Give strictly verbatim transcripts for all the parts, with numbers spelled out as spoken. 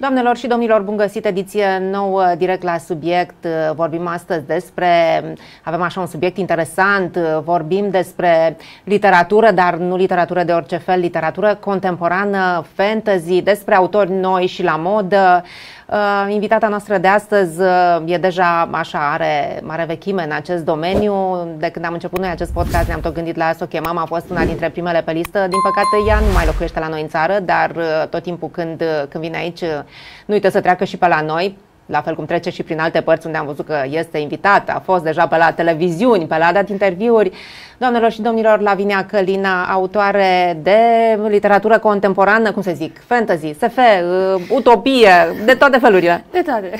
Doamnelor și domnilor, bun găsit, ediție nouă, direct la subiect. Vorbim astăzi despre, avem așa un subiect interesant, vorbim despre literatură, dar nu literatură de orice fel, literatură contemporană, fantasy, despre autori noi și la modă. Invitata noastră de astăzi e deja așa, are mare vechime în acest domeniu. De când am început noi acest podcast ne-am tot gândit la asta, o chemam, a fost una dintre primele pe listă. Din păcate ea nu mai locuiește la noi în țară, dar tot timpul când, când vine aici nu uită să treacă și pe la noi, la fel cum trece și prin alte părți unde am văzut că este invitată, a fost deja pe la televiziuni, pe la a dat interviuri. Doamnelor și domnilor, Lavinia Călina, autoare de literatură contemporană, cum să zic, fantasy, S F, utopie, de toate felurile. De toate.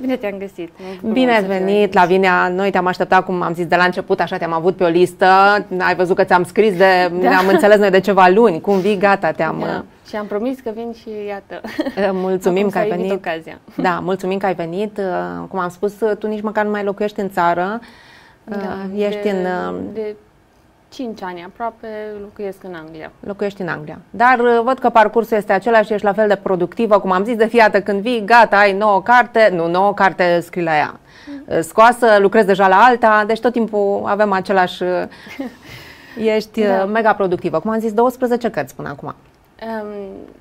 Bine te-am găsit. Bine ați venit, Lavinia. Noi te-am așteptat, cum am zis de la început, așa te-am avut pe o listă. Ai văzut că ți-am scris, de, da. ne-am înțeles noi de ceva luni. Cum vii, gata, te-am... Da. Și am promis că vin și iată. Mulțumim că ai venit. Ocazia. Da, mulțumim că ai venit. Cum am spus, tu nici măcar nu mai locuiești în țară. Da, ești de, în... de cinci ani aproape locuiesc în Anglia. Locuiești în Anglia. Dar văd că parcursul este același, ești la fel de productivă, cum am zis, de fiată când vii, gata, ai nouă carte, nu, nouă carte scrii la ea. Scoasă, lucrezi deja la alta, deci tot timpul avem același... Ești da. mega productivă. Cum am zis, douăsprezece cărți până acum.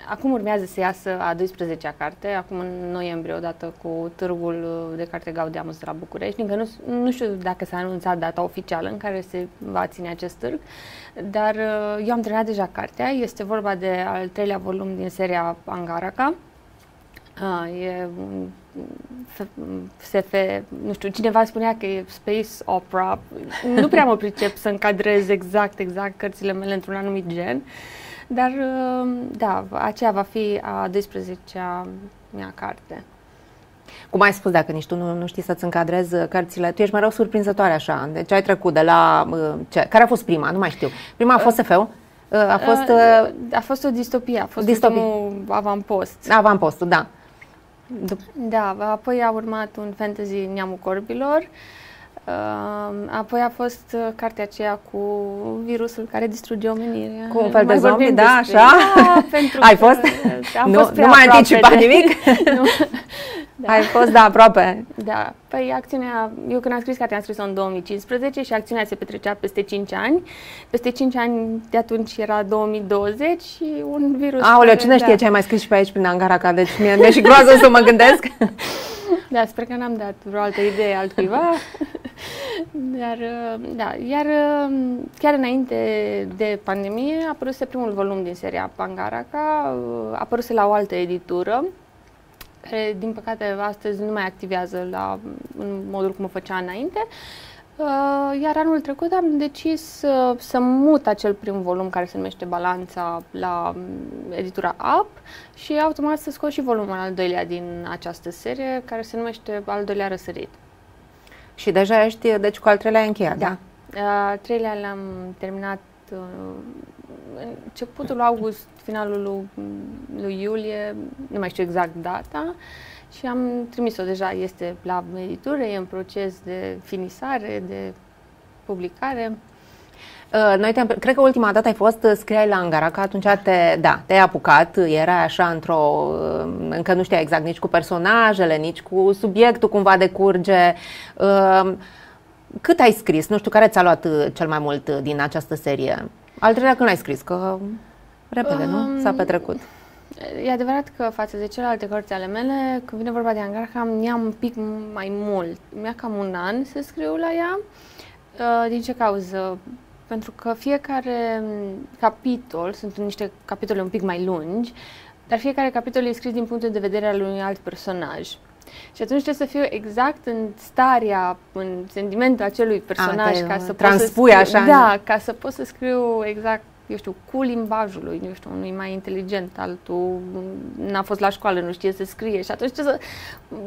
Acum urmează să iasă a doisprezecea carte, acum în noiembrie, odată cu târgul de carte Gaudiamus de la București. Încă nu, nu știu dacă s-a anunțat data oficială în care se va ține acest târg, dar eu am terminat deja cartea. Este vorba de al treilea volum din seria Angaraka. A, e un S F, nu știu, cineva spunea că e space opera. Nu prea mă pricep să încadrez exact, exact cărțile mele într-un anumit gen. Dar, da, aceea va fi a doisprezecea mea carte. Cum ai spus, dacă nici tu nu, nu știi să-ți încadrezi cărțile, tu ești mereu surprinzătoare așa. Deci ai trecut de la... Ce? Care a fost prima? Nu mai știu. Prima a fost S F-ul? A fost, a, a fost o distopie, a fost distopie. Ultimul Avanpost. Avanpostul, da. Da, apoi a urmat un fantasy, Neamul Corbilor. Apoi a fost cartea aceea cu virusul care distruge omenirea. Cu un fel de zombie, da, așa? Da, pentru Ai fost? Nu, fost nu mai anticipat nimic? Nu. Da. Ai fost, da, aproape. Da, păi acțiunea, eu când am scris cartea am scris-o în două mii cincisprezece și acțiunea se petrecea peste cinci ani. Peste cinci ani de atunci era două mii douăzeci și un virus... Aoleu, cine știe ce ai mai scris și pe aici prin Angaraka, deci mi-e, mi-e și groază să mă gândesc. Da, sper că n-am dat vreo altă idee altcuiva. Dar, da, iar chiar înainte de pandemie a apăruse primul volum din seria Angaraka, a apăruse la o altă editură, care, din păcate, astăzi nu mai activează la, în modul cum o făcea înainte. Iar anul trecut am decis să, să mut acel prim volum care se numește Balanța la editura Up și automat să scot și volumul al doilea din această serie care se numește Al doilea răsărit. Și deja ești, deci cu al treilea ai încheiat, da? Al treilea l-am terminat începutul lui august, finalul lui, lui iulie, nu mai știu exact data. Și am trimis-o deja, este la editură, e în proces de finisare, de publicare. Noi te-am, cred că ultima dată ai fost, scriai la Angaraka, atunci te, da, te-ai apucat, era așa într-o, încă nu știa exact nici cu personajele, nici cu subiectul cumva decurge. Cât ai scris? Nu știu, care ți-a luat cel mai mult din această serie? Al treilea când ai scris? Că repede, um... nu? S-a petrecut. E adevărat că față de celelalte cărți ale mele, când vine vorba de Angaraka, mi-am un pic mai mult. Mi-a cam un an să scriu la ea. Din ce cauză? Pentru că fiecare capitol, sunt niște capitole un pic mai lungi, dar fiecare capitol e scris din punctul de vedere al unui alt personaj. Și atunci trebuie să fiu exact în starea, în sentimentul acelui personaj, A, ca să transpui pot să scriu, așa. Da, ca să pot să scriu exact, eu știu, cu limbajul lui, eu știu, unui mai inteligent, altul n-a fost la școală, nu știe să scrie și atunci trebuie să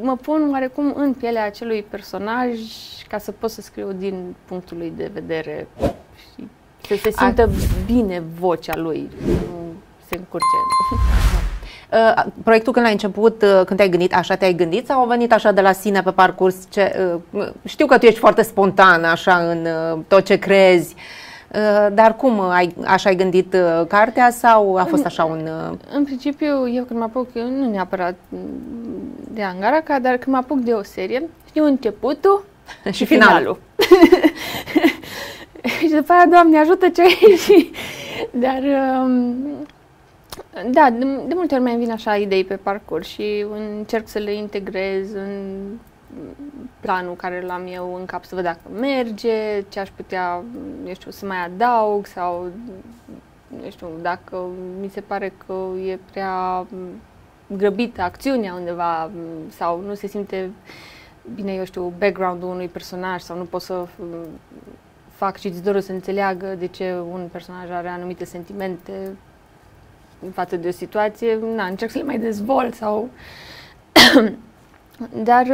mă pun oarecum în pielea acelui personaj ca să pot să scriu din punctul lui de vedere și să se simtă A... bine vocea lui, nu se încurce. Uh, proiectul când l-ai început, uh, când te-ai gândit, așa te-ai gândit sau a venit așa de la sine pe parcurs? Ce, uh, știu că tu ești foarte spontan așa în uh, tot ce crezi. Dar cum, ai, așa ai gândit cartea sau a fost așa un... În principiu, eu când mă apuc, eu nu neapărat de Angaraka, dar când mă apuc de o serie, știu începutul și finalul. finalul. Și după aia, Doamne, ajută ce ai ieșit. Dar... Um... Da, de, de multe ori mai vin așa idei pe parcurs și încerc să le integrez în planul care l-am eu în cap, să văd dacă merge, ce aș putea, eu știu, să mai adaug sau, eu știu, dacă mi se pare că e prea grăbită acțiunea undeva sau nu se simte bine, eu știu, background-ul unui personaj sau nu pot să fac și îți doresc să înțeleagă de ce un personaj are anumite sentimente în față de o situație, na, încerc să le mai dezvolt sau... Dar,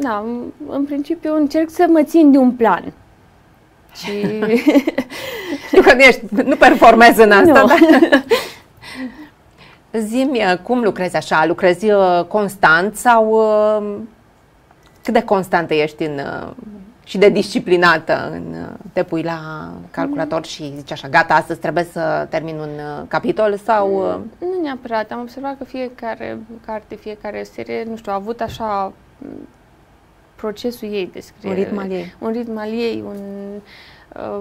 na, în principiu încerc să mă țin de un plan. Și... Știu că nu, ești, nu performezi în asta, nu. Dar... Zi-mi, cum lucrezi așa? Lucrezi constant sau cât de constantă ești în... și de disciplinată, în, te pui la calculator și zici așa, gata, astăzi trebuie să termin un capitol sau... Nu neapărat, am observat că fiecare carte, fiecare serie, nu știu, a avut așa procesul ei de scriere. Un ritm al ei. Un ritm al ei, un... Uh,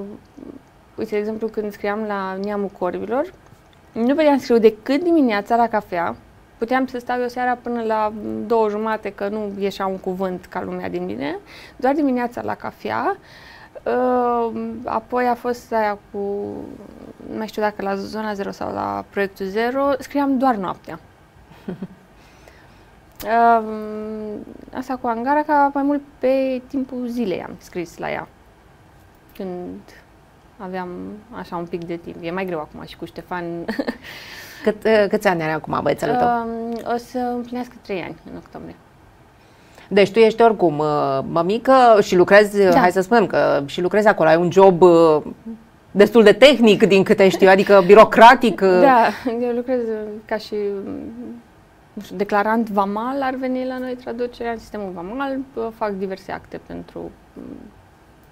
uite, de exemplu, când scriam la Neamul Corbilor, nu puteam scriu decât dimineața la cafea, puteam să stau eu seara până la două jumate, că nu ieșea un cuvânt ca lumea din mine, doar dimineața la cafea. Apoi a fost aia cu, nu mai știu dacă la Zona Zero sau la Proiectul Zero, scriam doar noaptea. Asta cu Angaraka, mai mult pe timpul zilei am scris la ea, când aveam așa un pic de timp. E mai greu acum și cu Ștefan. Cât, câți ani are acum băiețelul tău? Uh, o să împlinească trei ani în octombrie. Deci tu ești oricum mămică și lucrezi, da. Hai să spunem că și lucrezi acolo, ai un job destul de tehnic din câte știu, adică birocratic. Da, eu lucrez ca și nu știu, declarant vamal, ar veni la noi traducerea în sistemul vamal, fac diverse acte pentru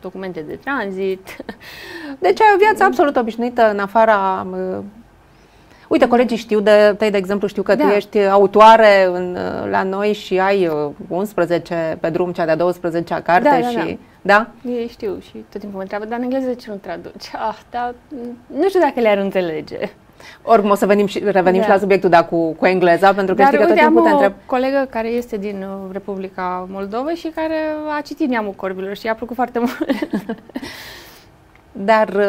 documente de tranzit. Deci ai o viață absolut obișnuită în afara... Uite, colegii știu de tăi, de exemplu, știu că da. Tu ești autoare în, la noi și ai unsprezece pe drum, cea de-a douăsprezecea carte. Da, da, și, da. Da? Ei știu și tot timpul mă întreabă, dar în engleză de ce nu traduci? Ah, dar nu știu dacă le-ar înțelege. Oricum o să venim și, revenim da. Și la subiectul da, cu, cu engleza, pentru că dar, știi că uite, tot timpul te întreb. Am o colegă care este din Republica Moldova și care a citit Neamul Corbilor și i-a plăcut foarte mult. Dar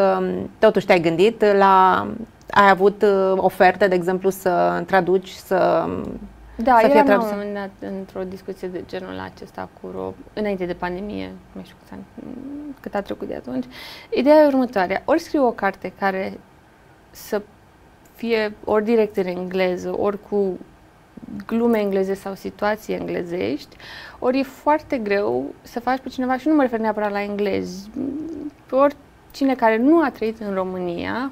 totuși te-ai gândit la... Ai avut oferte, de exemplu, să traduci, să, da, să fie tradusă? Da, eu am într-o discuție de genul acesta cu Rob, înainte de pandemie, nu știu cât, cât a trecut de atunci. Ideea e următoarea, ori scriu o carte care să fie ori direct în engleză, ori cu glume engleze sau situații englezești, ori e foarte greu să faci pe cineva, și nu mă refer neapărat la englezi, pe oricine care nu a trăit în România,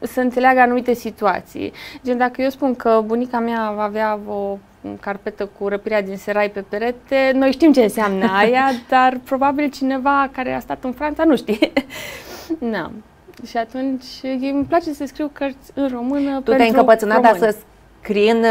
să înțeleagă anumite situații. Gen, dacă eu spun că bunica mea avea o carpetă cu Răpirea din Serai pe perete, noi știm ce înseamnă aia, dar probabil cineva care a stat în Franța nu știe. Na. Și atunci îmi place să scriu cărți în română. Tu te-ai încăpățânat, dar să scrii în,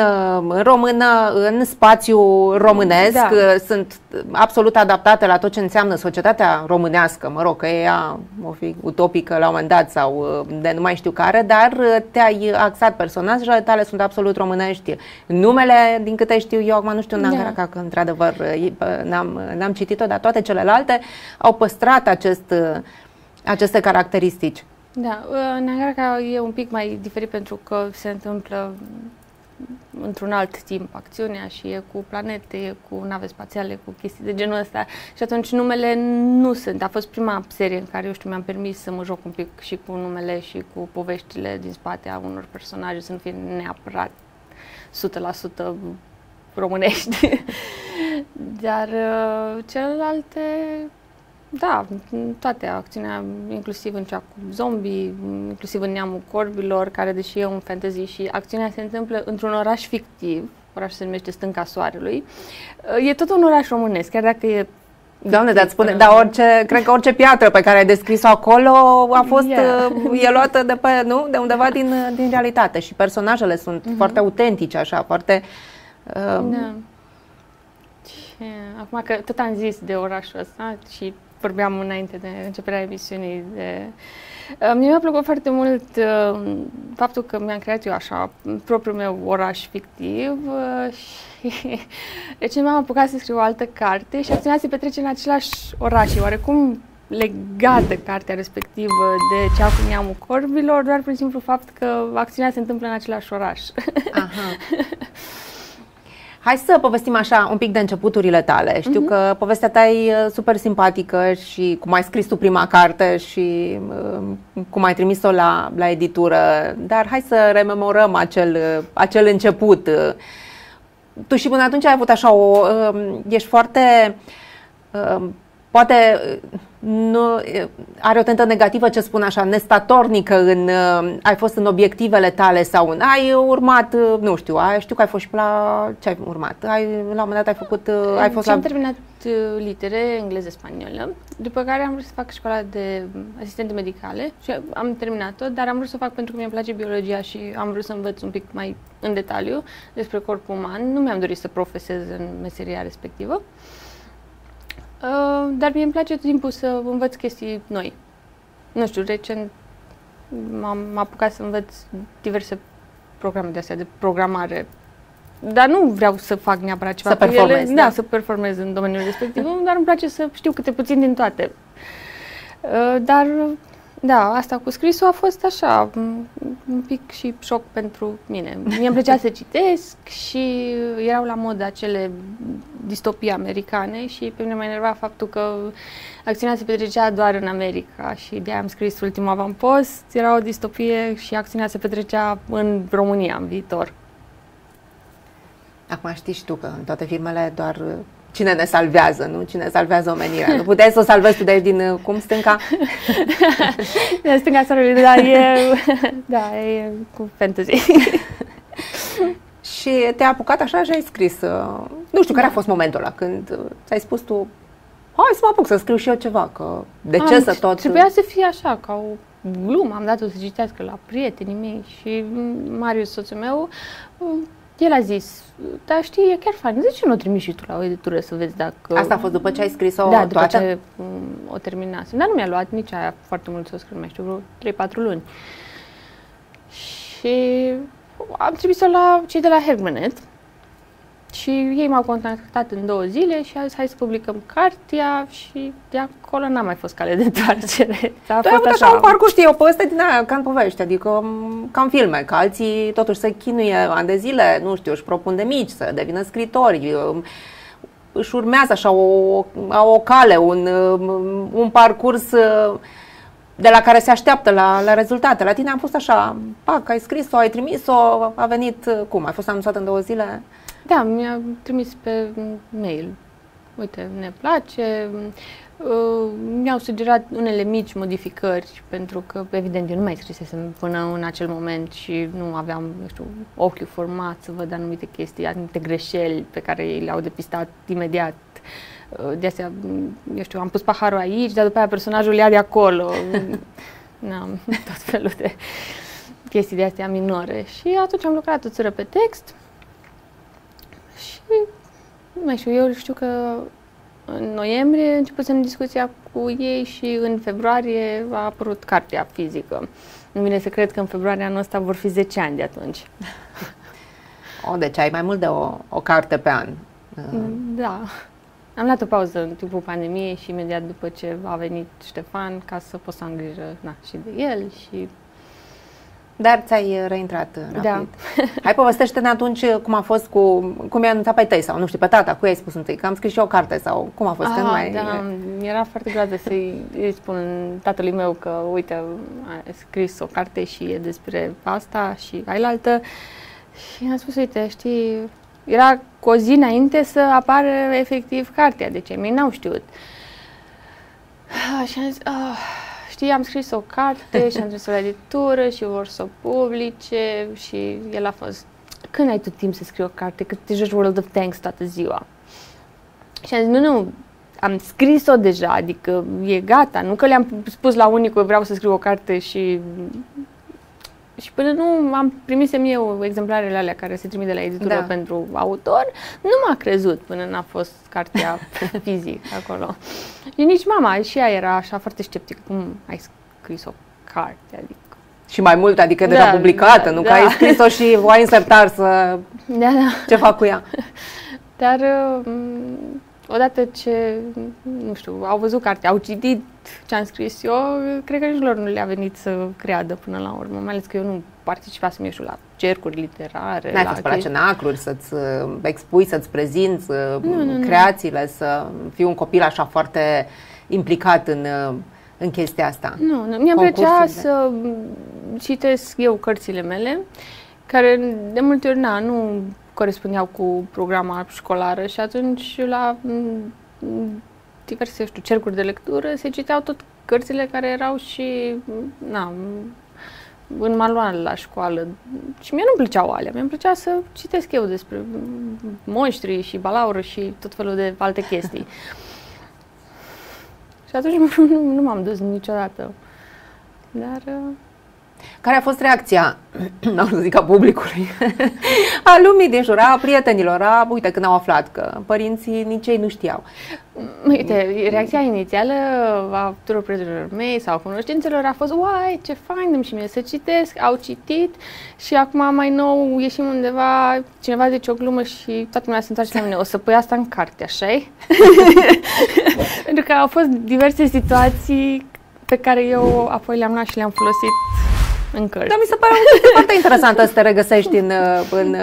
în română, în spațiu românesc. Da. Sunt absolut adaptate la tot ce înseamnă societatea românească, mă rog, că ea o fi utopică la un moment dat sau de nu mai știu care, dar te-ai axat, personajele tale sunt absolut românești. Numele, din câte știu eu, acum nu știu în Angaraka, da. Că într-adevăr n-am citit-o, dar toate celelalte au păstrat acest, aceste caracteristici. Da, în Angaraka e un pic mai diferit pentru că se întâmplă într-un alt timp acțiunea și e cu planete, e cu nave spațiale, cu chestii de genul ăsta și atunci numele nu sunt. A fost prima serie în care eu știu mi-am permis să mă joc un pic și cu numele și cu poveștile din spate a unor personaje, să nu fie neapărat o sută la sută românești. Dar celelalte, da, toate acțiunea, inclusiv în cea cu zombii, inclusiv în Neamul Corbilor, care deși e un fantasy și acțiunea se întâmplă într-un oraș fictiv, orașul se numește Stânca Soarelui, e tot un oraș românesc, chiar dacă e Doamne, dar spune, dar orice, cred că orice piatră pe care ai descris-o acolo a fost, yeah. e luată de pe, nu? De undeva din, din realitate și personajele sunt mm-hmm. foarte autentice, așa, foarte... Um... Da. Ce... Acum că tot am zis de orașul ăsta și vorbeam înainte de începerea emisiunii de... Mie mi-a plăcut foarte mult uh, faptul că mi-am creat eu așa propriul meu oraș fictiv uh, și deci mi-am apucat să scriu o altă carte și acțiunea se petrece în același oraș, e oarecum legată cartea respectivă de cea cu Neamul Corbilor, doar prin simplu fapt că acțiunea se întâmplă în același oraș. Aha. Hai să povestim așa un pic de începuturile tale. Știu uh-huh. că povestea ta e super simpatică și cum ai scris tu prima carte și uh, cum ai trimis-o la, la editură, dar hai să rememorăm acel, acel început. Tu și până atunci ai avut așa o... Uh, ești foarte... Uh, poate nu, are o tentă negativă ce spun așa, nestatornică în, uh, ai fost în obiectivele tale sau în, ai urmat, nu știu, ai, știu că ai fost și la, ce ai urmat? Ai, la un moment dat ai făcut, uh, ai fost și la... am terminat litere, engleză, spaniolă, după care am vrut să fac școala de asistente medicale și am terminat-o, dar am vrut să o fac pentru că mi-a place biologia și am vrut să învăț un pic mai în detaliu despre corpul uman, nu mi-am dorit să profesez în meseria respectivă. Uh, dar mie îmi place tot timpul să învăț chestii noi. Nu știu, recent m-am apucat să învăț diverse programe de astea, de programare. Dar nu vreau să fac neapărat ceva să cu ele. Da, da, să performez în domeniul respectiv, dar îmi place să știu câte puțin din toate. Uh, dar, da, asta cu scrisul a fost așa, un pic și șoc pentru mine. Mie îmi plăcea să citesc și erau la modă acele distopii americane și pe mine mă enerva faptul că acțiunea se petrecea doar în America și de-aia am scris Ultimul Avanpost, era o distopie și acțiunea se petrecea în România, în viitor. Acum știi și tu că în toate filmele doar... Cine ne salvează, nu? Cine salvează omenirea. Nu puteai să o salvezi tu de aici din, cum, Stânca? Stânca Soarelui, da, e, da, e cu fantasy. Și te-a apucat așa și ai scris. Nu știu, da. Care a fost momentul ăla când ți-ai spus tu, hai să mă apuc să scriu și eu ceva, că de ce am, să tot... Trebuia să fie așa, ca o glumă, am dat-o să citească la prietenii mei și Marius, soțul meu, el a zis, dar știi, e chiar fain, de ce nu o trimiți și tu la o editură să vezi dacă... Asta a fost după ce ai scris-o? Da, după toată? Ce o terminasem. Dar nu mi-a luat nici aia foarte mult să o scriu, mai știu, vreo trei patru luni. Și am trimis-o la cei de la Herkmanet și ei m-au contactat în două zile și a zis, hai să publicăm cartea și de acolo n-a mai fost cale de întoarcere. Tu ai avut așa un parcurs, știi, o poveste din aia, ca în povești, adică ca în filme, că alții totuși se chinuie ani de zile, nu știu, își propun de mici să devină scritori, își urmează așa o, o cale, un, un parcurs de la care se așteaptă la, la rezultate. La tine am fost așa, pac, ai scris-o, ai trimis-o, a venit, cum, ai fost anunțat în două zile? Da, mi-a trimis pe mail, uite, ne place, uh, mi-au sugerat unele mici modificări, pentru că, evident, eu nu mai scrisesem până în acel moment și nu aveam, nu știu, ochiul format să văd anumite chestii, anumite greșeli pe care ei le-au depistat imediat. Uh, de astea, eu știu, am pus paharul aici, dar după aia personajul ia de acolo. N-am tot felul de chestii de astea minore. Și atunci am lucrat o țără pe text. Și, nu mai știu, eu știu că în noiembrie începusem discuția cu ei și în februarie a apărut cartea fizică. Nu vine să cred că în februarie anul ăsta vor fi zece ani de atunci. O, deci ai mai mult de o, o carte pe an. Da. Am luat o pauză în timpul pandemiei și imediat după ce a venit Ștefan ca să pot să am grijă na, și de el și... Dar ți-ai reintrat rapid. Da. Hai, povestește-ne atunci cum a fost cu... Cum i-a anunțat pe tăi sau, nu știu, pe tata, cu ei ai spus întâi, că am scris și eu o carte sau cum a fost? Aha, mai... da, era foarte groază să-i spun tatălui meu că, uite, a scris o carte și e despre asta și ailaltă. Și i-am spus, uite, știi, era cu o zi înainte să apară efectiv cartea, deci ei n-au știut. Și am zis... Oh. Știi, am scris o carte și am trimis-o la editură și vor să o publice și el a fost, când ai tu timp să scrii o carte, că te joci World of Tanks toată ziua? Și am zis, nu, nu, am scris-o deja, adică e gata, nu că le-am spus la unii că vreau să scriu o carte și... Și până nu am primisem eu exemplarele alea care se trimit de la editură, da, pentru autor, nu m-a crezut până n-a fost cartea fizic acolo. Și nici mama, și ea era așa foarte sceptică, cum ai scris o carte, adică. Și mai mult, adică deja, da, publicată, da, nu, da, că ai scris-o și o ai în sertar să... Da, da. Ce fac cu ea? Dar odată ce, nu știu, au văzut cartea, au citit ce am scris eu, cred că nici lor nu le-a venit să creadă până la urmă, mai ales că eu nu participasem, eu știu, la cercuri literare. N-ai fost pe la cenacluri, să-ți expui, să-ți prezinți nu, nu, creațiile, nu. Să fii un copil așa foarte implicat în, în chestia asta. Nu, nu. Mi-a plăcea să citesc eu cărțile mele, care de multe ori, na, nu... corespundeau cu programa școlară și atunci la diverse, știu, cercuri de lectură se citeau tot cărțile care erau și, na, în manual la școală. Și mie nu-mi plăceau alea, mi-mi plăcea să citesc eu despre monștri și balaură și tot felul de alte chestii. Și atunci nu, nu m-am dus niciodată. Dar... Care a fost reacția, n-am să zic, a publicului, a lumii din jur, a prietenilor, a, uite, când au aflat că părinții nici ei nu știau? Uite, reacția inițială a tuturor prietenilor mei sau cunoștințelor a fost, uai, ce fain, dăm și mie să citesc, au citit și acum mai nou ieșim undeva, cineva zice o glumă și toată lumea se întoarce la mine, o să pui asta în carte, așa-i? Pentru că au fost diverse situații pe care eu apoi le-am luat și le-am folosit în cărți. Dar mi se pare foarte interesantă să te regăsești în, în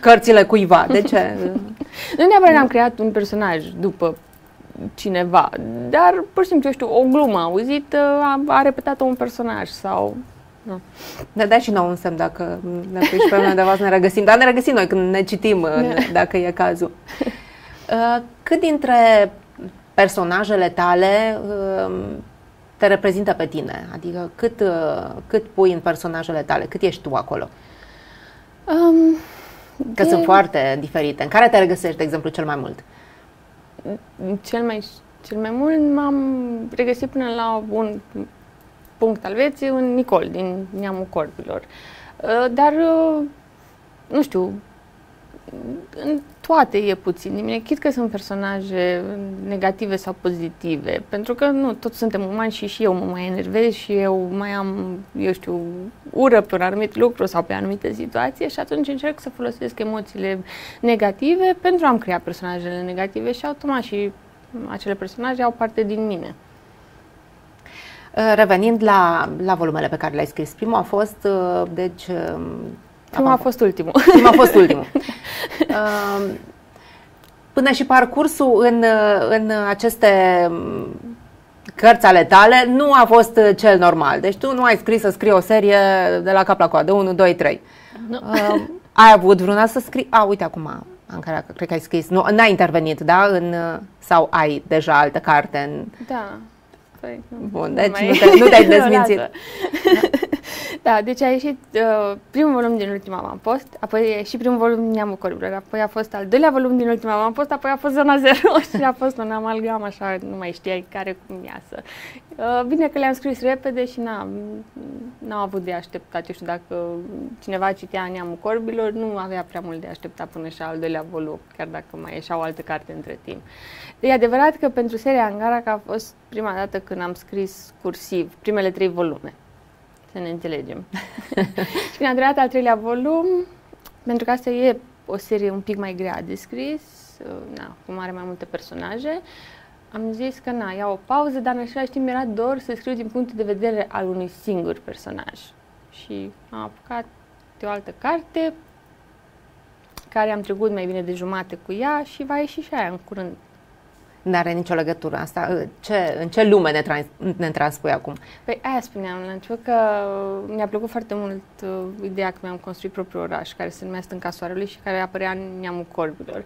cărțile cuiva. De ce? Nu neapărat am creat un personaj după cineva, dar pur și simplu, eu știu, o glumă auzită a, a repetat-o un personaj sau... Nu. Ne dai și nouă un semn dacă ne prici pe undeva să ne regăsim. Dar ne regăsim noi când ne citim, dacă e cazul. Cât dintre personajele tale te reprezintă pe tine? Adică cât, cât pui în personajele tale? Cât ești tu acolo? Um, Că de... sunt foarte diferite. În care te regăsești, de exemplu, cel mai mult? Cel mai, cel mai mult m-am regăsit până la un punct al vieții în Nicol, din Neamul Corbilor. Dar, nu știu, în toate e puțin din mine, chit că sunt personaje negative sau pozitive, pentru că nu, toți suntem umani și și eu mă mai enervez și eu mai am, eu știu, ură pe un anumit lucru sau pe anumite situații și atunci încerc să folosesc emoțiile negative pentru a-mi crea personajele negative și automat și acele personaje au parte din mine. Revenind la, la volumele pe care le-ai scris, primul a fost, deci... Prima a fost ultimul. Prima a fost ultimul. Până și parcursul în, în aceste cărți ale tale nu a fost cel normal. Deci tu nu ai scris să scrii o serie de la cap la coadă, unu, doi, trei. Nu. Ai avut vreuna să scrii? A, uite acum, Angaraka, cred că ai scris. Nu, n-ai intervenit, da? În, sau ai deja altă carte? În... Da. Păi, nu. Bun, deci nu, mai... nu te-ai te dezmințit. Da. Da, deci a ieșit uh, primul volum din Ultimul Avanpost, apoi a ieșit primul volum din Neamul Corbilor, apoi a fost al doilea volum din Ultimul Avanpost, apoi a fost Zona Zero și a fost un amalgam, așa, nu mai știai care cum iasă. Uh, bine că le-am scris repede și n-am avut de așteptat. Eu știu, dacă cineva citea Neamul Corbilor, nu avea prea mult de așteptat până și al doilea volum, chiar dacă mai ieșeau alte carte între timp. E adevărat că pentru seria Angaraka a fost prima dată când am scris cursiv primele trei volume. Să ne înțelegem. Și când am trecut al treilea volum, pentru că asta e o serie un pic mai grea de scris, na, cum are mai multe personaje, am zis că na, iau o pauză, dar în același timp era dor să scriu din punctul de vedere al unui singur personaj. Și am apucat de o altă carte, care am trecut mai bine de jumate cu ea și va ieși și aia în curând. N-are nicio legătură asta. Ce, în ce lume ne, trans, ne transpui acum? Păi aia spuneam la început, că mi-a plăcut foarte mult uh, ideea că mi-am construit propriul oraș, care se numea Stânca Soarelui și care apărea în Neamul Corbilor.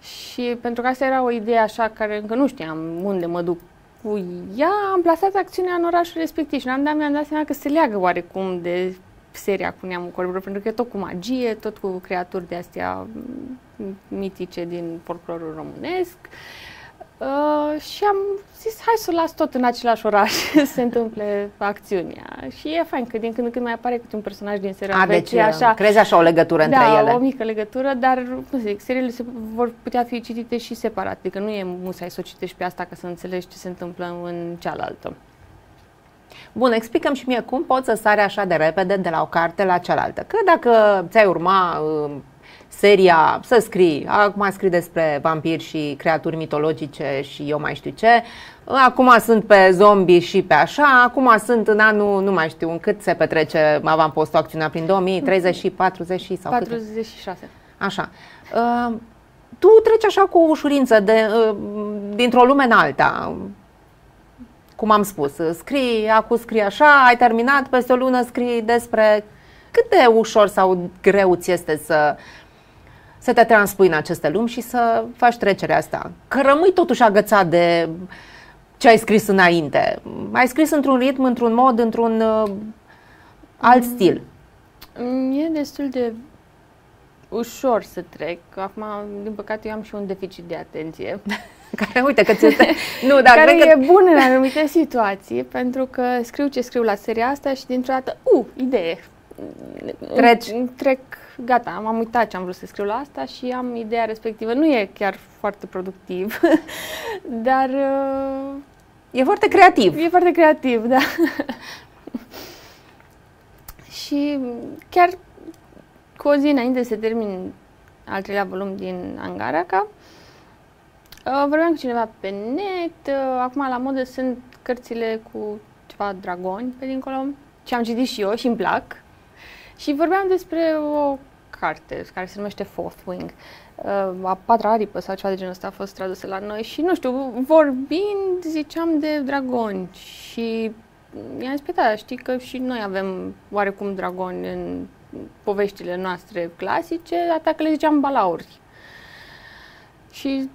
Și pentru că asta era o idee așa care încă nu știam unde mă duc cu ea, am plasat acțiunea în orașul respectiv și mi-am dat, mi-am dat seama că se leagă oarecum de seria cu Neamul Corbilor, pentru că e tot cu magie, tot cu creaturi de astea mitice din folclorul românesc. Uh, și am zis, hai să o las tot în același oraș să se întâmple acțiunea. Și e fain că din când în când mai apare câte un personaj din seria veche. Deci, așa, crezi așa o legătură da, între ele? Da, o mică legătură, dar cum zic, seriile se vor putea fi citite și separat. Adică nu e musai să o citești pe asta ca să înțelegi ce se întâmplă în cealaltă. Bun, explicăm și mie cum poți să sari așa de repede de la o carte la cealaltă. Că dacă ți-ai urma seria, să scrii, acum scrii despre vampiri și creaturi mitologice și eu mai știu ce, acum sunt pe zombie și pe așa, acum sunt în anul, nu mai știu, în cât se petrece Avanpostul, acțiunea prin două mii treizeci și patruzeci și patruzeci și șase. Așa. Uh, tu treci așa cu ușurință de, uh, dintr-o lume în alta. Cum am spus, scrii, acum scrii așa, ai terminat, peste o lună scrii despre... Cât de ușor sau greu ți este să, să te transpui în aceste lumi și să faci trecerea asta? Că rămâi totuși agățat de ce ai scris înainte. Ai scris într-un ritm, într-un mod, într-un uh, alt stil. E destul de ușor să trec. Acum, din păcate, eu am și un deficit de atenție. Care, uite, că ți-este... nu, dar care cred că... e bun în anumite situații, pentru că scriu ce scriu la seria asta și dintr-o dată, u, uh, idee. Treci. Trec, gata, m-am uitat ce am vrut să scriu la asta și am ideea respectivă. Nu e chiar foarte productiv, dar... E foarte creativ. E foarte creativ, da. Și chiar cu o zi înainte să termin al treilea volum din Angaraka, vorbeam cu cineva pe net. Acum la modă sunt cărțile cu ceva dragoni pe dincolo, ce am citit și eu și îmi plac. Și vorbeam despre o carte care se numește Fourth Wing, a patra aripă sau ceva de genul ăsta a fost tradusă la noi și, nu știu, vorbind, ziceam de dragoni și i-am spus, da, știi că și noi avem oarecum dragoni în poveștile noastre clasice, atacă le ziceam balauri. Și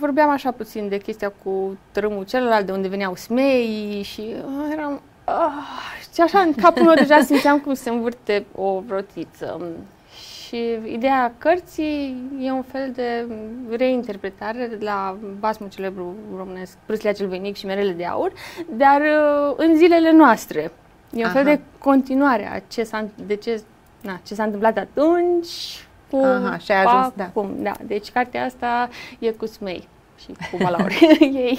vorbeam așa puțin de chestia cu tărâmul celălalt, de unde veneau smeii și eram... Oh, și așa în capul meu deja simțeam cum se învârte o rotiță. Și ideea cărții e un fel de reinterpretare la basmul celebru românesc Prâslea cel Voinic și Merele de aur, dar în zilele noastre. E un fel Aha. de continuare a ce s-a, de ce, na, ce s-a întâmplat atunci cu Aha, și ai ajuns, da. Cum, da. Deci cartea asta e cu smei și cu balauri ei.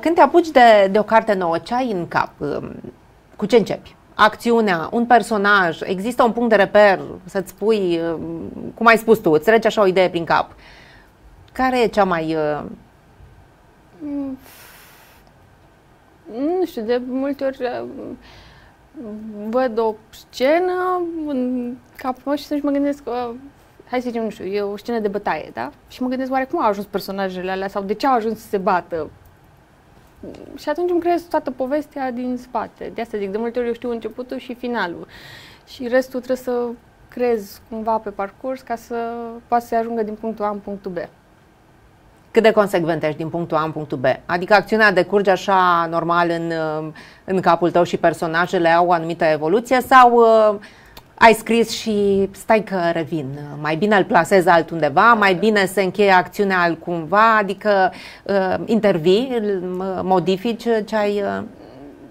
Când te apuci de, de o carte nouă, ce ai în cap? Cu ce începi? Acțiunea, un personaj, există un punct de reper să-ți pui, cum ai spus tu, îți trece așa o idee prin cap. Care e cea mai... Nu știu, de multe ori văd o scenă în capul meu și să mă gândesc că... Hai să zicem, nu știu, e o scenă de bătaie, da? Și mă gândesc oare cum au ajuns personajele alea sau de ce au ajuns să se bată? Și atunci îmi creez toată povestea din spate. De asta zic, de multe ori eu știu începutul și finalul. Și restul trebuie să creez cumva pe parcurs ca să poată să ajungă din punctul A în punctul B. Cât de consecvent ești din punctul A în punctul B? Adică acțiunea decurge așa normal în, în capul tău și personajele au o anumită evoluție sau uh, ai scris și stai că revin, mai bine îl plasez altundeva, mai bine se încheie acțiunea altcumva, adică uh, intervii, modifici ce ai... Uh...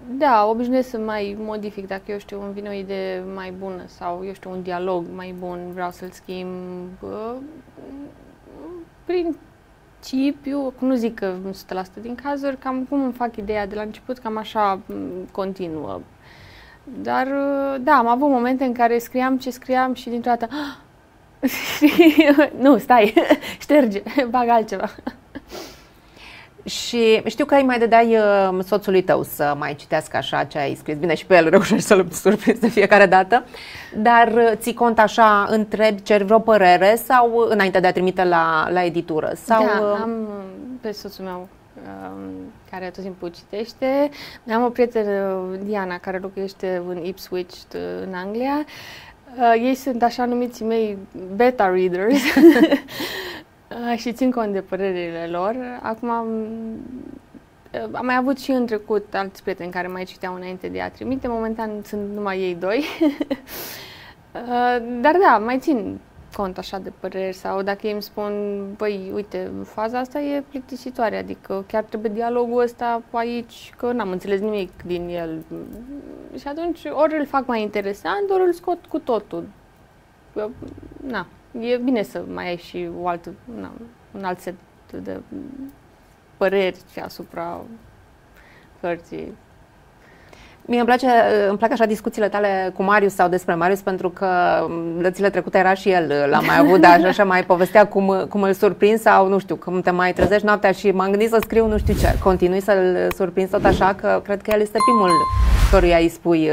Da, obișnuiesc să mai modific dacă eu știu, îmi vine o idee mai bună sau eu știu, un dialog mai bun, vreau să-l schimb. Uh, prin... principiu, nu zic că o sută la sută din cazuri, cam cum îmi fac ideea de la început, cam așa continuă. Dar, da, am avut momente în care scriam ce scriam și dintr-o dată nu, stai, șterge, bag altceva. Și știu că ai mai dădeai soțului tău să mai citească așa ce ai scris. Bine, și pe el reușești să-l surprinzi de fiecare dată. Dar ții cont așa, întrebi, ceri vreo părere sau înainte de a trimite la, la editură? Sau... Da, am pe soțul meu care tot timpul citește. Am o prietenă, Diana, care locuiește în Ipswich, în Anglia. Ei sunt așa numiți mei beta readers. Și țin cont de părerile lor. Acum am, am mai avut și în trecut alți prieteni care mai citeau înainte de a trimite. Momentan sunt numai ei doi. Dar da, mai țin cont așa de păreri sau dacă ei îmi spun, băi, uite, faza asta e plictisitoare, adică chiar trebuie dialogul ăsta aici, că n-am înțeles nimic din el. Și atunci ori îl fac mai interesant, ori îl scot cu totul. Na, e bine să mai ai și o altă, na, un alt set de păreri asupra cărții. Mie îmi, place, îmi plac așa discuțiile tale cu Marius sau despre Marius, pentru că lățile trecute era și el, l-a mai avut, dar așa mai povestea cum, cum îl surprinzi sau nu știu, cum te mai trezești noaptea și m-am gândit să scriu nu știu ce. Continui să-l surprinzi tot așa, că cred că el este primul căruia îi spui,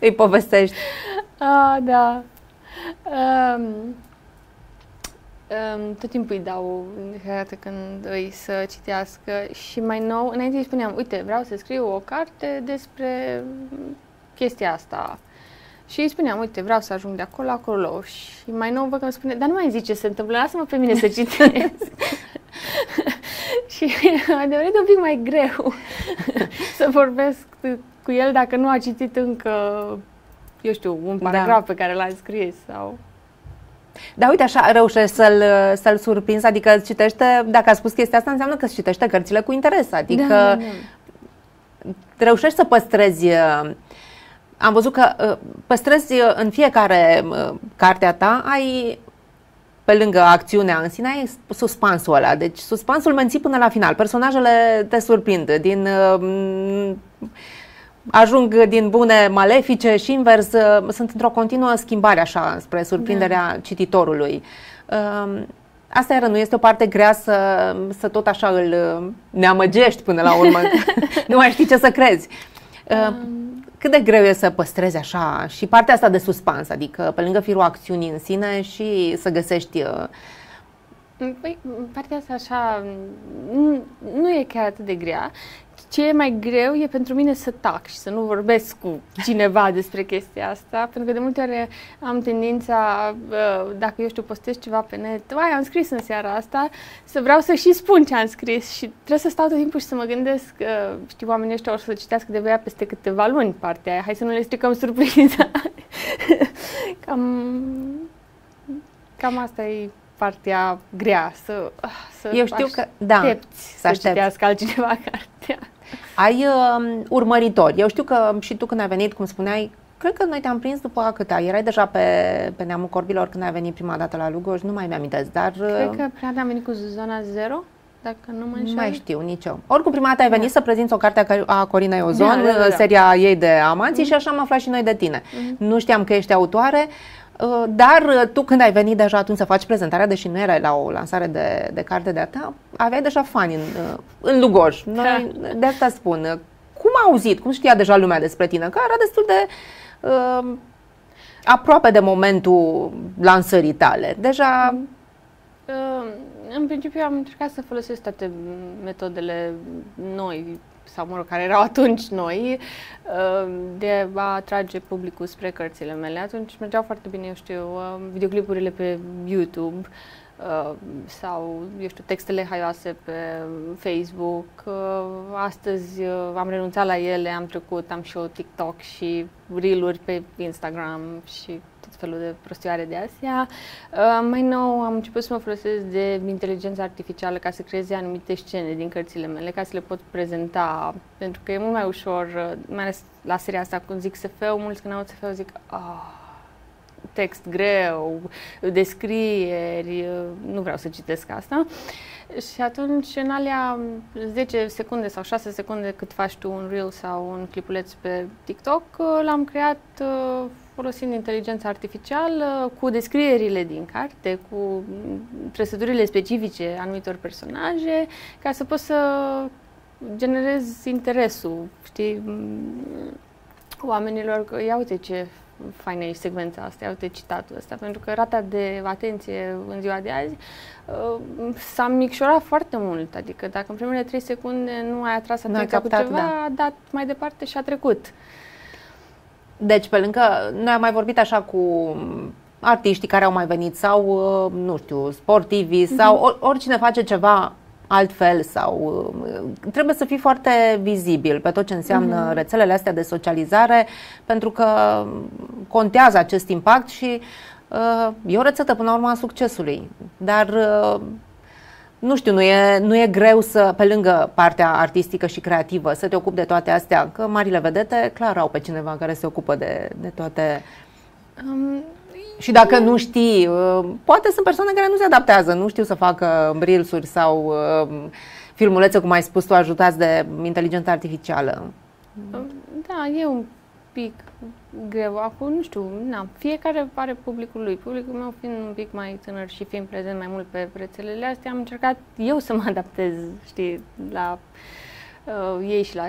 îi povestești. Ah, da. Um, um, tot timpul îi dau de când îi să citească și mai nou, înainte îi spuneam, uite, vreau să scriu o carte despre chestia asta. Și îi spuneam, uite, vreau să ajung de acolo, acolo. Și mai nou văd că îmi spune, dar nu mai zice ce se întâmplă, lasă-mă pe mine să citesc. Și a devenit un pic mai greu să vorbesc cu el dacă nu a citit încă, eu știu, un paragraf, da, pe care l-a scris sau... Dar uite așa reușești să-l să-l surprinzi, adică îți citește, dacă a spus chestia asta înseamnă că îți citește cărțile cu interes, adică da, da. Reușești să păstrezi, am văzut că păstrezi în fiecare cartea ta, ai pe lângă acțiunea în sine, ai suspansul ăla, deci suspansul menții până la final, personajele te surprind, din... ajung din bune malefice și invers, sunt într-o continuă schimbare așa spre surprinderea da. cititorului. Asta era, nu este o parte grea să, să tot așa îl neamăgești până la urmă, nu mai știi ce să crezi. Cât de greu e să păstrezi așa și partea asta de suspans, adică pe lângă firul acțiunii în sine și să găsești... Păi, partea asta așa nu, nu e chiar atât de grea. Ce e mai greu e pentru mine să tac și să nu vorbesc cu cineva despre chestia asta, pentru că de multe ori am tendința, dacă eu știu, postez ceva pe net, uai, am scris în seara asta, să vreau să și spun ce am scris și trebuie să stau tot timpul și să mă gândesc, știi, oamenii ăștia o să citească de voia peste câteva luni partea aia, hai să nu le stricăm surpriza. Cam, cam asta e... partea grea, să, să Eu știu că, da, să aștepți. citească altcineva cartea. Ai uh, urmăritori. Eu știu că și tu când ai venit, cum spuneai, cred că noi te-am prins după a câta. Erai deja pe, pe Neamul Corbilor când ai venit prima dată la Lugoj, nu mai mi-amintesc, dar... Cred că prima dată am venit cu Zona Zero, dacă nu mă înșel. Nu mai știu nici eu. Oricum prima dată ai venit da. să prezinți o carte a Corinei Ozon, da, da, da, da. seria ei de amanții mm. și așa am aflat și noi de tine. Mm. Nu știam că ești autoare. Dar tu când ai venit deja atunci să faci prezentarea, deși nu erai la o lansare de, de carte de-a ta, aveai deja fani în, în Lugoj. Noi, de asta spun. Cum a auzit, cum știa deja lumea despre tine? Că era destul de uh, aproape de momentul lansării tale. Deja... Uh, în principiu am încercat să folosesc toate metodele noi, sau mă rog, care erau atunci noi, de a atrage publicul spre cărțile mele. Atunci mergeau foarte bine, eu știu, videoclipurile pe YouTube sau, eu știu, textele haioase pe Facebook. Astăzi am renunțat la ele, am trecut, am și o TikTok și reel-uri pe Instagram și tot felul de prostioare de astea. Mai nou am început să mă folosesc de inteligența artificială ca să creeze anumite scene din cărțile mele, ca să le pot prezenta, pentru că e mult mai ușor, mai ales la seria asta, cum zic S F-ul, mulți când aud S F-ul zic, ah, text greu, descrieri, nu vreau să citesc asta. Și atunci, în alea zece secunde sau șase secunde cât faci tu un reel sau un clipuleț pe TikTok, l-am creat folosind inteligența artificială, cu descrierile din carte, cu trăsăturile specifice anumitor personaje, ca să poți să generezi interesul, știi, oamenilor, că ia uite ce faină e secvența asta, ia uite citatul ăsta, pentru că rata de atenție în ziua de azi uh, s-a micșorat foarte mult, adică dacă în primele trei secunde nu ai atras atenția cu ceva, da. a dat mai departe și a trecut. Deci, pe lângă, noi am mai vorbit așa cu artiștii care au mai venit sau, nu știu, sportivi mm-hmm. sau oricine face ceva altfel sau trebuie să fii foarte vizibil pe tot ce înseamnă mm-hmm. rețelele astea de socializare, pentru că contează acest impact și E o rețetă, până la urmă, a succesului, dar nu știu, nu e, nu e greu să, pe lângă partea artistică și creativă, să te ocupi de toate astea, că marile vedete, clar, au pe cineva care se ocupă de, de toate. Um, și dacă nu știi, poate sunt persoane care nu se adaptează, nu știu să facă reels-uri sau um, filmulețe, cum ai spus tu, ajutați de inteligența artificială. Da, e un pic greu. Acum, nu știu, na, fiecare are publicul lui. Publicul meu, fiind un pic mai tânăr și fiind prezent mai mult pe rețelele astea, am încercat eu să mă adaptez, știi, la uh, ei și la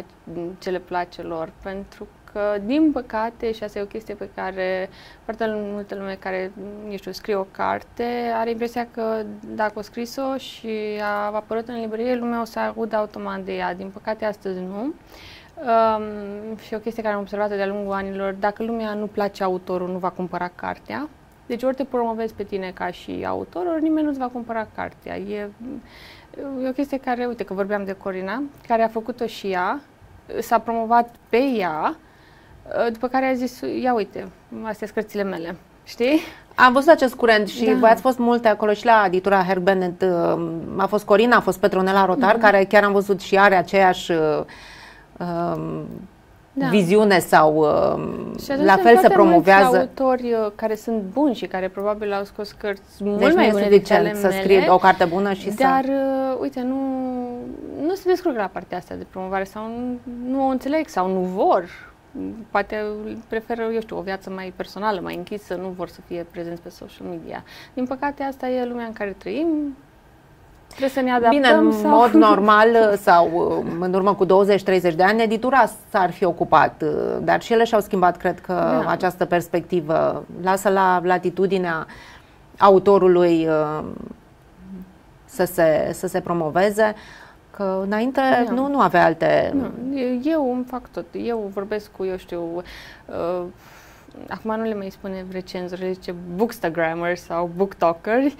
ce le place lor. Pentru că, din păcate, și asta e o chestie pe care foarte multă lume care, nu știu, scrie o carte, are impresia că dacă o scris-o și a apărut în librărie, lumea o să audă automat de ea. Din păcate, astăzi nu. Um, și o chestie care am observat-o de-a lungul anilor, dacă lumea nu place autorul, nu va cumpăra cartea. Deci ori te promovezi pe tine ca și autor, ori nimeni nu-ți va cumpăra cartea. E, e o chestie care, uite că vorbeam de Corina, care a făcut-o și ea, s-a promovat pe ea, după care a zis, ia uite, astea-s cărțile mele, știi? Am văzut acest curent și da. Voi ați fost multe acolo și la editura Herkmanet, a fost Corina, a fost Petronella Rotar, mm-hmm. care chiar am văzut și are aceeași... Um, da. Viziune sau um, la fel se promovează autori uh, care sunt buni și care probabil au scos cărți mult deci mai bune decât ale să scrie o carte bună și dar, să... uh, uite, nu, nu se descurc la partea asta de promovare sau nu, nu o înțeleg sau nu vor. Poate preferă, eu știu, o viață mai personală, mai închisă, nu vor să fie prezenți pe social media. Din păcate, asta e lumea în care trăim. Trebuie să ne adaptăm. Bine, în sau... mod normal sau în urmă cu douăzeci treizeci de ani, editura s-ar fi ocupat, dar și ele și-au schimbat, cred că, da. Această perspectivă. Lasă la latitudinea autorului să se, să se promoveze, că înainte da. nu, nu avea alte... Nu. Eu îmi fac tot. Eu vorbesc cu, eu știu... Uh... Acum nu le mai spune recenzori, le zice bookstagrammers sau booktalkeri.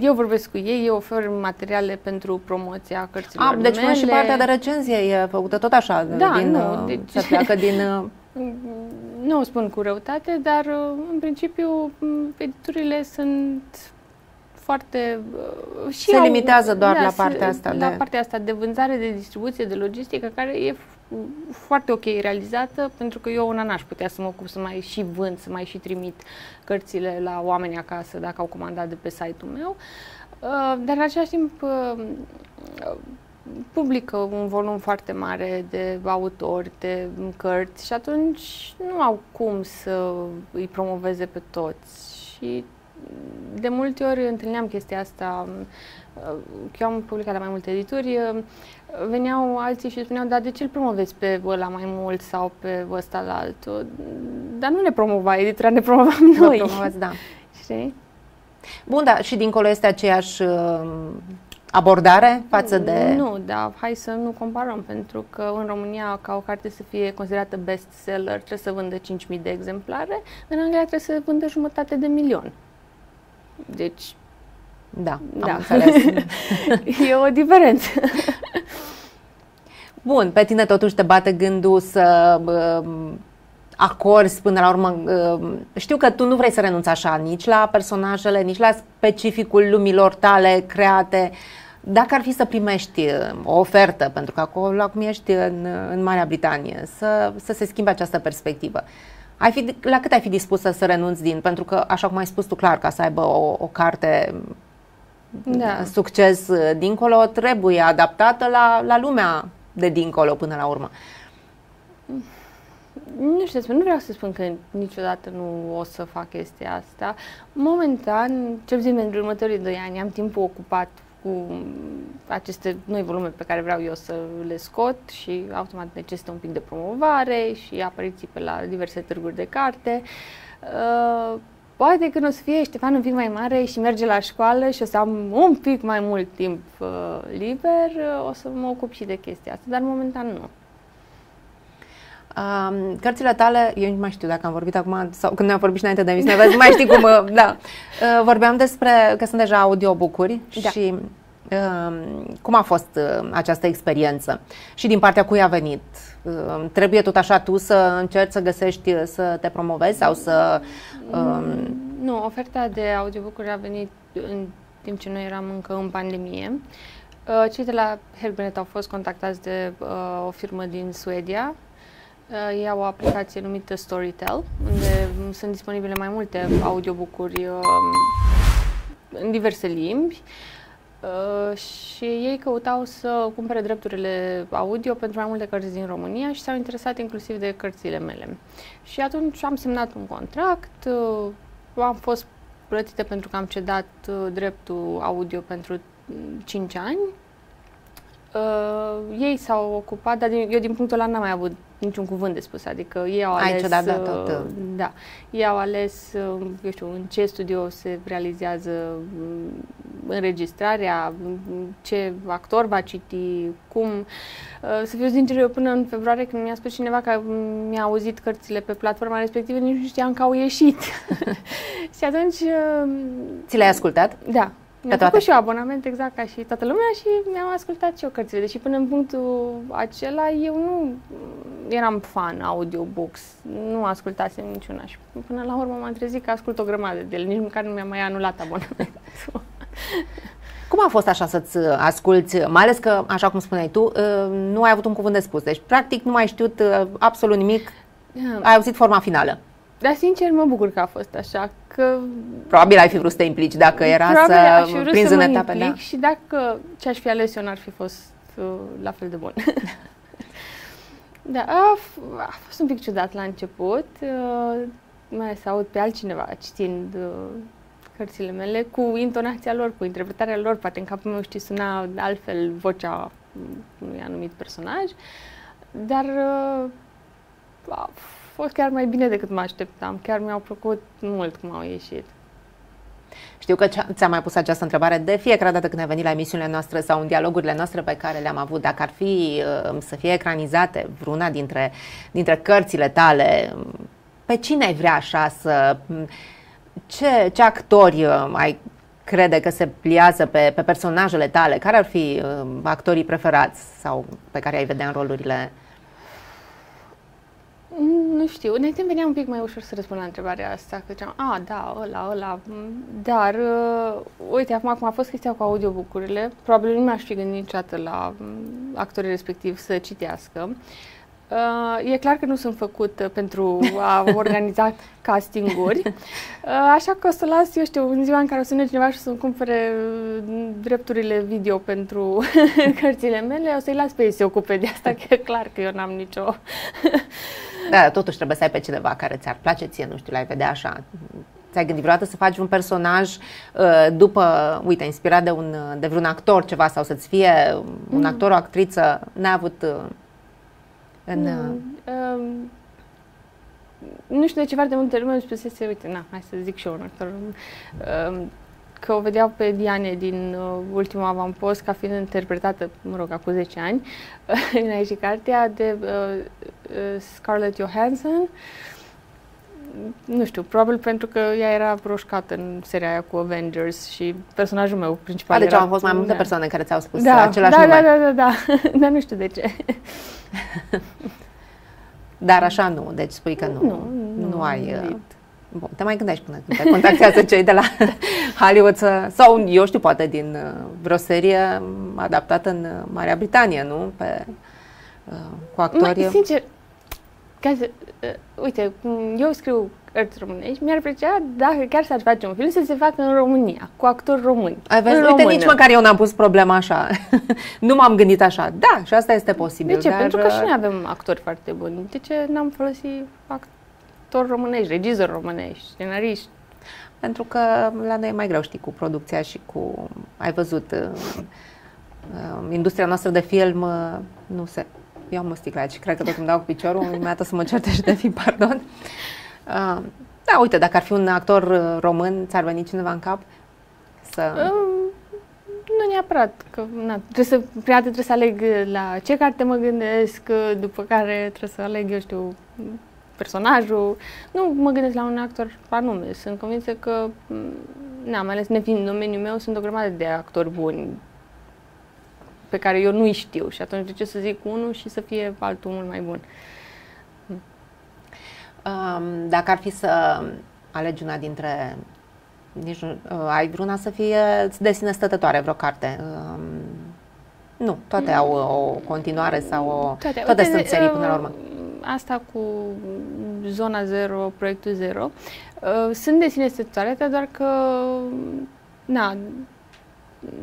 Eu vorbesc cu ei, eu ofer materiale pentru promoția cărților mele. Deci până și partea de recenzie e făcută tot așa, da, din, nu, deci... se pleacă din... Nu o spun cu răutate, dar în principiu editurile sunt foarte... Și se au, limitează doar da, la partea asta. La de... partea asta de vânzare, de distribuție, de logistică, care e foarte ok realizată, pentru că eu una n-aș putea să mă ocup să mai și vând, să mai și trimit cărțile la oameni acasă dacă au comandat de pe site-ul meu, dar în același timp publică un volum foarte mare de autori, de cărți și atunci nu au cum să îi promoveze pe toți și de multe ori întâlneam chestia asta. Eu am publicat la mai multe edituri, veneau alții și spuneau, dar de ce îl promovezi pe ăla mai mult sau pe ăsta la altul? Dar nu ne promova editura, ne promovam noi. Vă promovați, da. Știi? Bun, dar și dincolo este aceeași abordare față de... Nu, dar hai să nu comparăm, pentru că în România, ca o carte să fie considerată bestseller, trebuie să vândă cinci mii de exemplare, în Anglia trebuie să vândă jumătate de milion. Deci... Da, da, am înțeles. E o diferență. Bun, pe tine totuși te bate gândul să uh, acorzi până la urmă. Uh, știu că tu nu vrei să renunți așa nici la personajele, nici la specificul lumilor tale create. Dacă ar fi să primești o ofertă, pentru că acolo acum ești în, în Marea Britanie, să, să se schimbe această perspectivă. Ai fi, la cât ai fi dispusă să renunți din? Pentru că, așa cum ai spus tu, clar, ca să aibă o, o carte da. Succes dincolo, trebuie adaptată la, la lumea de dincolo până la urmă. Nu știu, nu vreau să spun că niciodată nu o să fac chestia asta. Momentan, cel puțin pentru următorii doi ani, am timpul ocupat cu aceste noi volume pe care vreau eu să le scot și automat necesită un pic de promovare și apariții pe la diverse târguri de carte. Uh, poate când o să fie Ștefan un pic mai mare și merge la școală și o să am un pic mai mult timp uh, liber, uh, o să mă ocup și de chestia asta, dar momentan nu. Um, cărțile tale, eu nu mai știu dacă am vorbit acum sau când ne-am vorbit și înainte de emisiune, nu mai știu cum, da. Uh, vorbeam despre că sunt deja audiobook-uri da. Și Cum a fost această experiență? Și din partea cui a venit? Trebuie tot așa tu să încerci să găsești, să te promovezi sau să... Um... Nu, oferta de audiobook-uri a venit în timp ce noi eram încă în pandemie. Cei de la Herkmanet au fost contactați de o firmă din Suedia. Ei au o aplicație numită Storytel, unde sunt disponibile mai multe audiobook-uri în diverse limbi. Uh, și ei căutau să cumpere drepturile audio pentru mai multe cărți din România și s-au interesat inclusiv de cărțile mele. Și atunci am semnat un contract, uh, am fost plătită pentru că am cedat uh, dreptul audio pentru cinci ani. Uh, ei s-au ocupat, dar din, eu din punctul ăla n-am mai avut niciun cuvânt de spus, adică ei au ales... Ai cedat, da, tot, uh, da, ei au ales, uh, eu știu, în ce studio se realizează uh, înregistrarea, ce actor va citi, cum. Să fiu sincer, eu până în februarie, când mi-a spus cineva că mi-a auzit cărțile pe platforma respectivă, nici nu știam că au ieșit. Și atunci... Ți le-ai ascultat? Da. Mi-am făcut și eu abonament, exact ca și toată lumea, și mi-am ascultat și eu cărțile. Deși până în punctul acela eu nu eram fan audiobooks, nu ascultasem niciuna și până la urmă m-am trezit că ascult o grămadă de ele, nici măcar nu mi-am mai anulat abonamentul. Cum a fost așa să-ți asculți, mai ales că, așa cum spuneai tu, nu ai avut un cuvânt de spus, deci practic nu ai știut absolut nimic, ai auzit forma finală. Dar sincer mă bucur că a fost așa, că... Probabil ai fi vrut să te implici dacă era să prinzi în etape, da. Și dacă ce-aș fi ales eu n-ar fi fost la fel de bun. Da, a, a fost un pic ciudat la început, mai ales să aud pe altcineva citind... cărțile mele, cu intonația lor, cu interpretarea lor, poate în capul meu, știi, suna altfel vocea unui anumit personaj, dar a fost chiar mai bine decât mă așteptam, chiar mi-au plăcut mult cum au ieșit. Știu că ți-am mai pus această întrebare de fiecare dată când ai venit la emisiunile noastre sau în dialogurile noastre pe care le-am avut, dacă ar fi să fie ecranizate vreuna dintre, dintre cărțile tale, pe cine ai vrea așa să... Ce, ce actori ai crede că se pliază pe, pe personajele tale? Care ar fi uh, actorii preferați sau pe care ai vedea în rolurile? Nu știu, înainte îmi venea un pic mai ușor să răspund la întrebarea asta, că ziceam, a, da, ăla, ăla, dar, uh, uite, acum cum a fost chestia cu audiobook-urile, probabil nu mi-aș fi gândit niciodată la actorii respectiv să citească. Uh, e clar că nu sunt făcut pentru a organiza castinguri, uh, așa că o să las, eu știu, în ziua în care o să vină cineva și să-mi cumpere drepturile video pentru cărțile mele, o să-i las pe ei să se ocupe de asta, că e clar că eu n-am nicio... Da, totuși trebuie să ai pe cineva care ți-ar place ție, nu știu, l-ai vedea așa. Ți-ai gândit vreodată să faci un personaj după, uite, inspirat de, un, de vreun actor ceva sau să-ți fie un mm. actor, o actriță, n-ai avut... În, nu, uh, nu știu de ce, foarte multe lume îmi spusese, uite, na, hai să zic și eu un actor, uh, că o vedeau pe Diana din uh, Ultimul Avanpost ca fiind interpretată, mă rog, acum zece ani, uh, în aici cartea de uh, uh, Scarlett Johansson. Nu știu, probabil pentru că ea era broșcată în seria aia cu Avengers și personajul meu principal. A, deci era... au fost mai multe persoane care ți-au spus da, același da, nume. Da, da, da, da, dar nu știu de ce. Dar așa nu, deci spui că nu, nu, nu, nu ai... Nu. Bun, te mai gândești până când te contactează cei de la Hollywood să, sau, eu știu, poate din vreo serie adaptată în Marea Britanie, nu? Pe, cu actorii... Mai, sincer, ca să, uh, uite, eu scriu cărți românești, mi-ar plăcea dacă chiar s-ar face un film să se facă în România, cu actori români. Ai vezi, uite, română. Nici măcar eu n-am pus problema așa. Nu m-am gândit așa. Da, și asta este posibil. De ce? Dar... Pentru că și noi avem actori foarte buni. De ce n-am folosit actori românești, regizori românești, scenariști? Pentru că la noi e mai greu, știi, cu producția și cu... Ai văzut, uh, uh, industria noastră de film uh, nu se... Eu am o sticlă și cred că tot îmi dau cu piciorul, imediat o să mă certe și de fi, pardon. Uh, da, uite, dacă ar fi un actor român, ți-ar veni cineva în cap? Să... Um, nu neapărat, că na, trebuie să, prima dată trebuie să aleg la ce carte mă gândesc, după care trebuie să aleg, eu știu, personajul. Nu mă gândesc la un actor anume, sunt convinsă că, na, mai ales nefiind în domeniul meu, sunt o grămadă de actori buni pe care eu nu-i știu și atunci de ce să zic unul și să fie altul mult mai bun. Um, dacă ar fi să alegi una dintre... Nici nu, uh, ai vreuna să fie de sine stătătoare vreo carte? Um, nu, toate mm. au o continuare sau o... Toate, toate uite, sunt serii până la urmă. Asta cu Zona Zero, Proiectul Zero, uh, sunt de sine stătătoare, doar că... Na,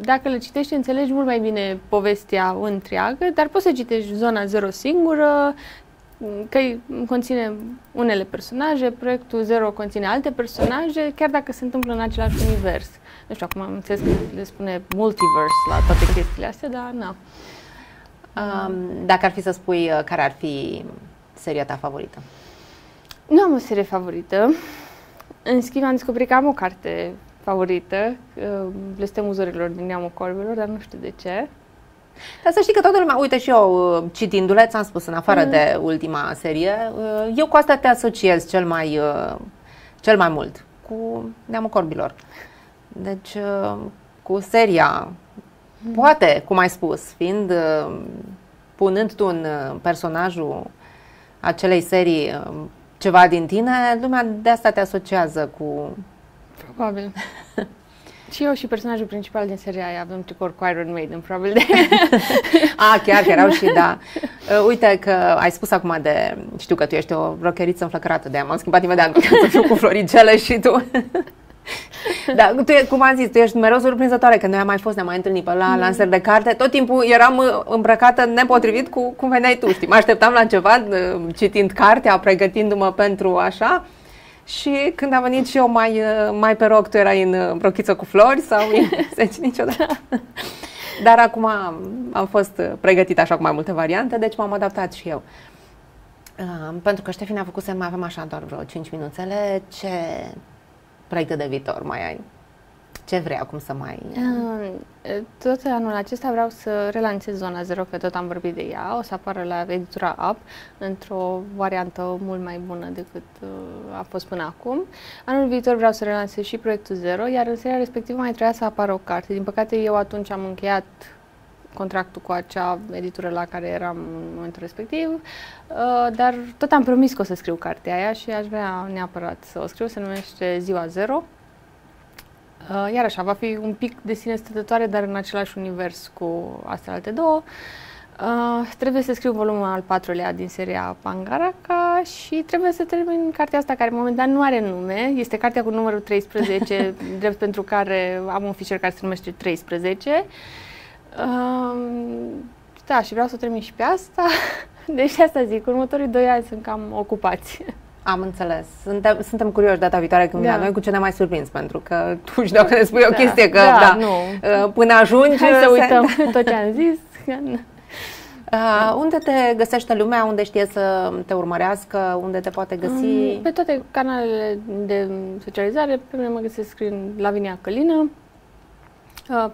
dacă le citești, înțelegi mult mai bine povestea întreagă, dar poți să citești Zona Zero singură, că conține unele personaje, Proiectul Zero conține alte personaje, chiar dacă se întâmplă în același univers. Nu știu, acum am înțeles că le spune multiverse la toate chestiile astea, dar nu. Um, dacă ar fi să spui care ar fi seria ta favorită? Nu am o serie favorită. În schimb, am descoperit că am o carte favorită, Blestemul Zorilor din Neamul Corbilor, dar nu știu de ce. Dar să știi că toată lumea, uite și eu citindu-le, ți-am spus, în afară mm. de ultima serie, eu cu asta te asociez cel mai, cel mai mult, cu Neamul Corbilor. Deci, cu seria, mm. poate, cum ai spus, fiind, punând tu în personajul acelei serii ceva din tine, lumea de asta te asociază cu... Probabil. Și eu și personajul principal din seria aia avem tricor cu Iron Maiden, probabil de... Ah, chiar, chiar au și, da. Uite că ai spus acum de... Știu că tu ești o rockeriță înflăcărată, de-aia m-am schimbat imediat să fiu cu floricele și tu. Da, tu, cum am zis, tu ești mereu surprinzătoare, că noi am mai fost, ne-am mai întâlnit pe la lansări de carte. Tot timpul eram îmbrăcată nepotrivit cu cum veneai tu, știi? Mă așteptam la ceva, citind cartea, pregătindu-mă pentru așa. Și când am venit și eu mai, mai pe roc, tu erai în brochiță cu flori sau deci niciodată. Dar acum am fost pregătită așa cu mai multe variante, deci m-am adaptat și eu. Uh, pentru că Ștefine a făcut să mai avem așa doar vreo cinci minuțele. Ce proiecte de viitor mai ai? Ce vrei acum să mai... Uh, tot anul acesta vreau să relansez Zona Zero, că tot am vorbit de ea. O să apară la editura Up într-o variantă mult mai bună decât uh, a fost până acum. Anul viitor vreau să relansez și Proiectul Zero, iar în seria respectivă mai trebuia să apară o carte. Din păcate, eu atunci am încheiat contractul cu acea editură la care eram în momentul respectiv, uh, dar tot am promis că o să scriu cartea aia și aș vrea neapărat să o scriu. Se numește Ziua Zero. Iar așa, va fi un pic de sine stătătoare, dar în același univers cu astea alte două. Uh, trebuie să scriu volumul al patrulea din seria Angaraka și trebuie să termin cartea asta, care momentan nu are nume. Este cartea cu numărul treisprezece, drept pentru care am un fișier care se numește treisprezece. Uh, da, și vreau să o termin și pe asta. Deci asta zic, următorii doi ani sunt cam ocupați. Am înțeles. Suntem, suntem curioși data viitoare când da. Noi cu ce ne mai surprins, pentru că tu și dacă ne spui da. O chestie că da, da nu. Până ajungi... Hai să uităm se... tot ce am zis. Uh, unde te găsește lumea, unde știe să te urmărească, unde te poate găsi? Pe toate canalele de socializare, pe mine mă găsesc în Lavinia Călina,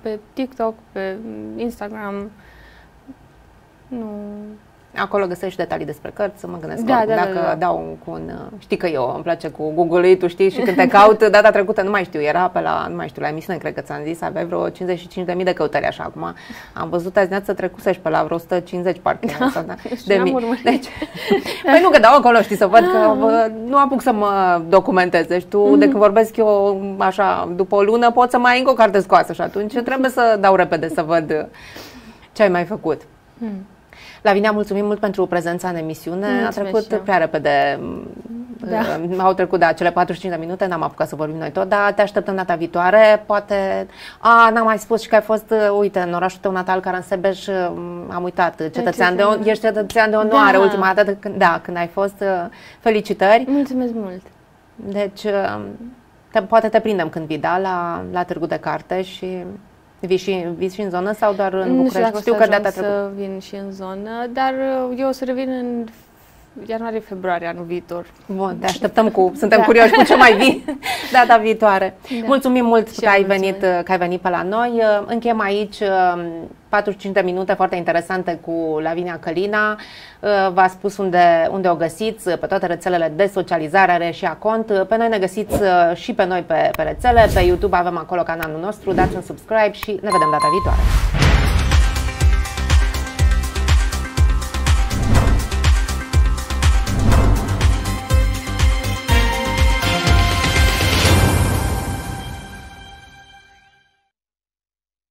pe TikTok, pe Instagram, nu... Acolo găsești detalii despre cărți, să mă gândesc da, da, dacă da, da. dau cu un... Știi că eu îmi place cu Google-ul, tu știi, și când te caut, data trecută, nu mai știu, era pe la, nu mai știu, la emisiune, cred că ți-am zis, aveai vreo cincizeci și cinci de mii de căutări așa acum. Am văzut azi dimineața trecută și pe la vreo o sută cincizeci parcă. Da, da, de mii. Deci, păi nu că dau acolo, știi, să văd ah, că vă, nu apuc să mă documentez. Deci tu, mm-hmm. de când vorbesc eu așa, după o lună, pot să mai încă o carte scoasă și atunci trebuie să dau repede să văd ce ai mai făcut. Mm. Lavinia, mulțumim mult pentru prezența în emisiune. Mulțumesc. A trecut prea repede, da. Au trecut de da, acele patruzeci și cinci de minute, n-am apucat să vorbim noi tot, dar te așteptăm data viitoare, poate... A, n-am mai spus și că ai fost, uite, în orașul tău natal, Caran-Sebeș, am uitat, cetățean de, de, ești cetățean de onoare, da. Ultima dată, când, da, când ai fost, felicitări. Mulțumesc mult! Deci, te, poate te prindem când vii, da, la, la Târgu de Carte și... Vii și, vii și în zonă sau doar în nu București? Nu știu dacă știu că să vin și în zonă, dar eu o să revin în ianuarie-februarie anul viitor. Bun, te așteptăm cu, suntem da. curioși cu ce mai vii data viitoare. Da. Mulțumim mult și că ai, venit, că ai venit pe la noi. Încheiem aici patruzeci și cinci de minute foarte interesante cu Lavinia Călina. V-a spus unde, unde o găsiți, pe toate rețelele de socializare, are și cont. Pe noi ne găsiți și pe noi pe, pe rețele, pe YouTube avem acolo canalul nostru, dați un subscribe și ne vedem data viitoare.